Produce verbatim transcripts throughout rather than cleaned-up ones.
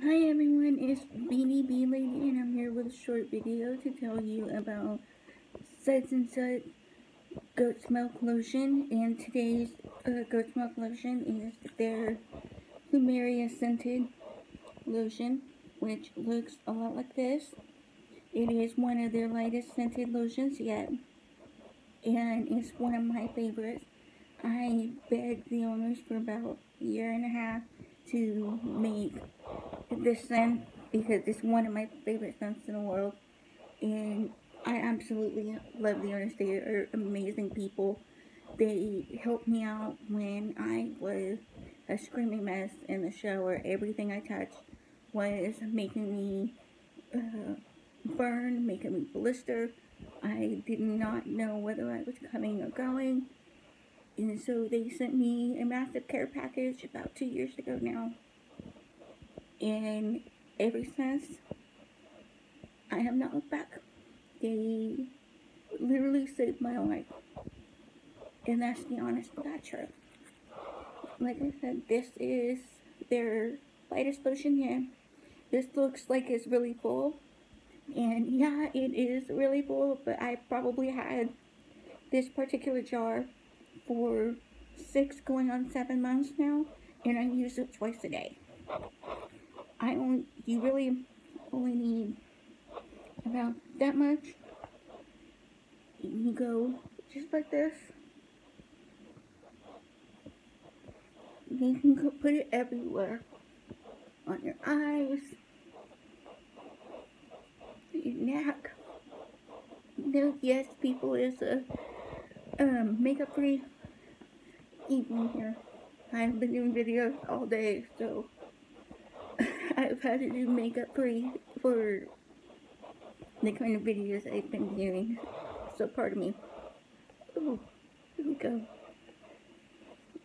Hi everyone, it's Beanie Bee Lady and I'm here with a short video to tell you about Suds and Such Goat's Milk Lotion, and today's uh, Goat's Milk Lotion is their Plumeria Scented Lotion, which looks a lot like this. It is one of their lightest scented lotions yet, and it's one of my favorites. I begged the owners for about a year and a half to make this scent because it's one of my favorite scents in the world, and I absolutely love the owners. They are amazing people. They helped me out when I was a screaming mess in the shower. Everything I touched was making me uh, burn, making me blister. I did not know whether I was coming or going. And so they sent me a massive care package about two years ago now. And ever since, I have not looked back. They literally saved my life. And that's the honest God truth. Like I said, this is their lightest lotion yet. This looks like it's really full. And yeah, it is really full, but I probably had this particular jar for six going on seven months now, and I use it twice a day. I only, you really only need about that much. You go just like this. You can go put it everywhere, on your eyes, your neck. No, yes, people, is a um, makeup-free evening here. I've been doing videos all day, so I've had to do makeup free for the kind of videos I've been doing, so pardon me. Oh, here we go.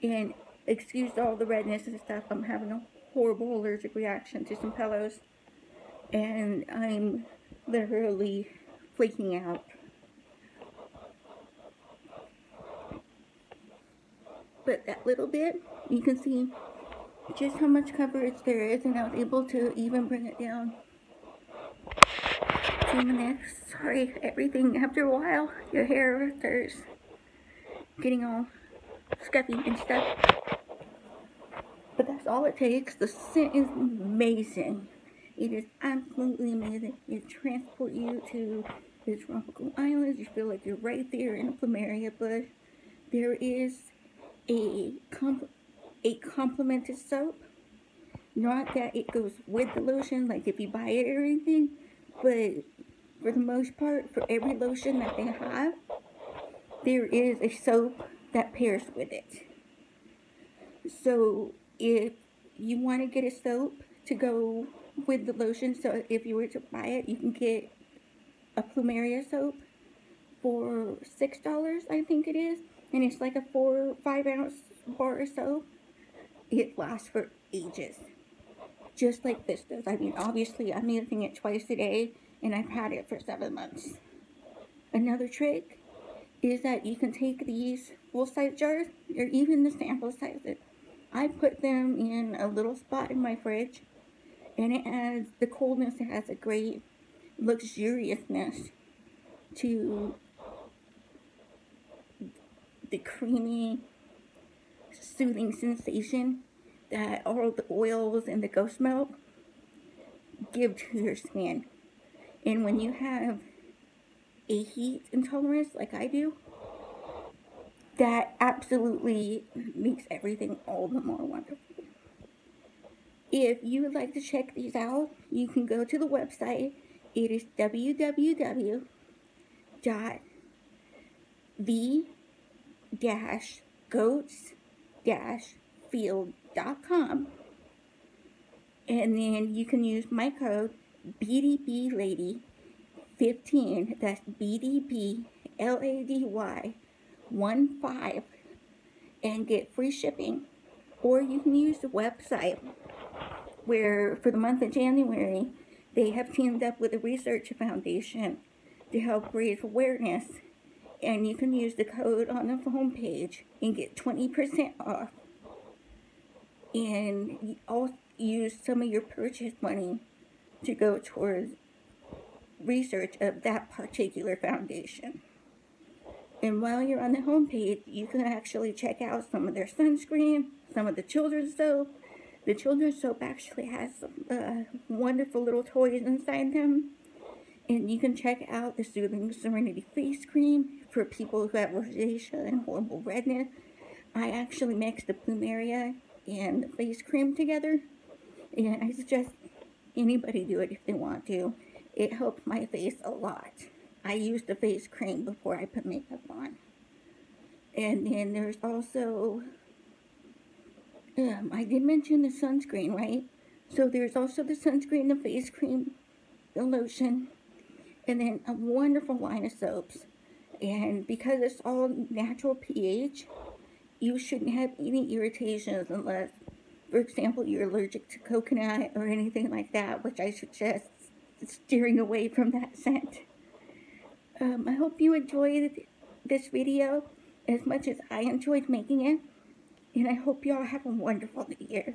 And excuse all the redness and stuff. I'm having a horrible allergic reaction to some pillows, and I'm literally flaking out. But that little bit, you can see just how much coverage there is, and I was able to even bring it down two minutes. Sorry, everything, after a while, your hair starts getting all scuffy and stuff. But that's all it takes. The scent is amazing. It is absolutely amazing. It transports you to the tropical islands. You feel like you're right there in a plumeria bush. There is a comp a complimented soap. Not that it goes with the lotion, like if you buy it or anything, but for the most part, for every lotion that they have, there is a soap that pairs with it. So if you want to get a soap to go with the lotion, so if you were to buy it, you can get a Plumeria soap for six dollars, I think it is. And it's like a four, five ounce bar or so. It lasts for ages. Just like this does. I mean, obviously, I'm using it twice a day, and I've had it for seven months. Another trick is that you can take these full-size jars, or even the sample sizes. I put them in a little spot in my fridge, and it adds, the coldness has a great luxuriousness to the creamy, soothing sensation that all the oils and the goat's milk give to your skin. And when you have a heat intolerance like I do, that absolutely makes everything all the more wonderful. If you would like to check these out, you can go to the website. It is w w w dot the dash goats dash field dot com, and then you can use my code B D B L A D Y fifteen, that's B D B L A D Y one five, and get free shipping. Or you can use the website, where for the month of January they have teamed up with the research foundation to help raise awareness. And you can use the code on the homepage and get twenty percent off. And use some of your purchase money to go towards research of that particular foundation. And while you're on the homepage, you can actually check out some of their sunscreen, some of the children's soap. The children's soap actually has some uh, wonderful little toys inside them. And you can check out the Soothing Serenity face cream for people who have rosacea and horrible redness. I actually mixed the Plumeria and the face cream together, and I suggest anybody do it if they want to. It helped my face a lot. I used the face cream before I put makeup on. And then there's also, um, I did mention the sunscreen, right? So there's also the sunscreen, the face cream, the lotion, and then a wonderful line of soaps. And because it's all natural pH, you shouldn't have any irritations unless, for example, you're allergic to coconut or anything like that, which I suggest steering away from that scent. Um, I hope you enjoyed this video as much as I enjoyed making it, and I hope y'all have a wonderful year.